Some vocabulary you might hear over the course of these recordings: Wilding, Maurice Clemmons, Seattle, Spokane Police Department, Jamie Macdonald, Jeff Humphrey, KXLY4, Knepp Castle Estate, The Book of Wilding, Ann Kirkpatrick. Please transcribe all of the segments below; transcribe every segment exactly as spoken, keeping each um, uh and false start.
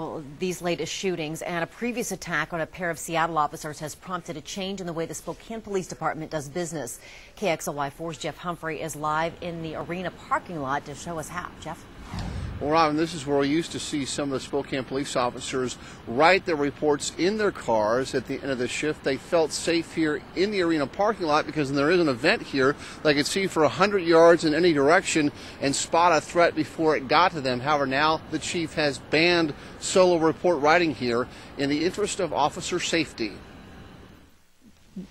Well, these latest shootings and a previous attack on a pair of Seattle officers has prompted a change in the way the Spokane Police Department does business. K X L Y four's Jeff Humphrey is live in the arena parking lot to show us how. Jeff? Well, Robin, this is where we used to see some of the Spokane police officers write their reports in their cars at the end of the shift. They felt safe here in the arena parking lot because there is an event here. They could see for one hundred yards in any direction and spot a threat before it got to them. However, now the chief has banned solo report writing here in the interest of officer safety.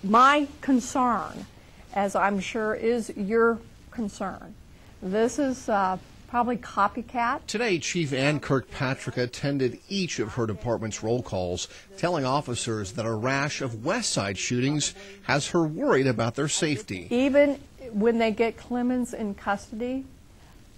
My concern, as I'm sure is your concern, this is... Uh, Probably copycat. Today, Chief Ann Kirkpatrick attended each of her department's roll calls, telling officers that a rash of West Side shootings has her worried about their safety. Even when they get Clemmons in custody,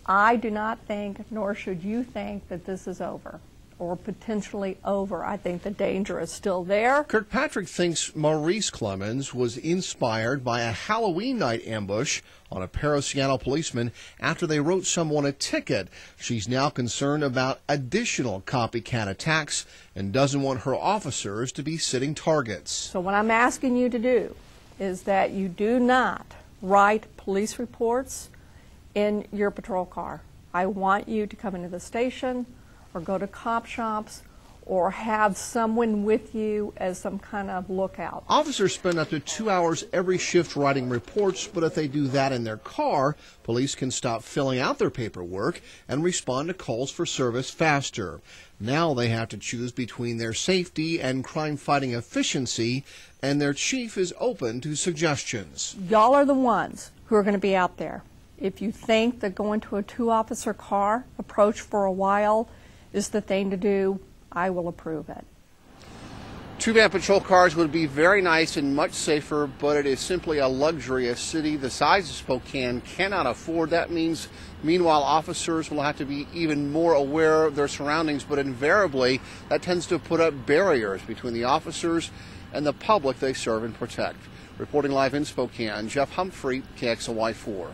I do not think, nor should you think, that this is over or potentially over. I think the danger is still there. Kirkpatrick thinks Maurice Clemmons was inspired by a Halloween night ambush on a pair of Seattle policemen after they wrote someone a ticket. She's now concerned about additional copycat attacks and doesn't want her officers to be sitting targets. So what I'm asking you to do is that you do not write police reports in your patrol car. I want you to come into the station or go to cop shops, or have someone with you as some kind of lookout. Officers spend up to two hours every shift writing reports, but if they do that in their car, police can stop filling out their paperwork and respond to calls for service faster. Now they have to choose between their safety and crime-fighting efficiency, and their chief is open to suggestions. Y'all are the ones who are going to be out there. If you think that going to a two-officer car approach for a while is the thing to do, I will approve it. Two-man patrol cars would be very nice and much safer, but it is simply a luxury a city the size of Spokane cannot afford. That means, meanwhile, officers will have to be even more aware of their surroundings, but invariably, that tends to put up barriers between the officers and the public they serve and protect. Reporting live in Spokane, Jeff Humphrey, K X L Y four.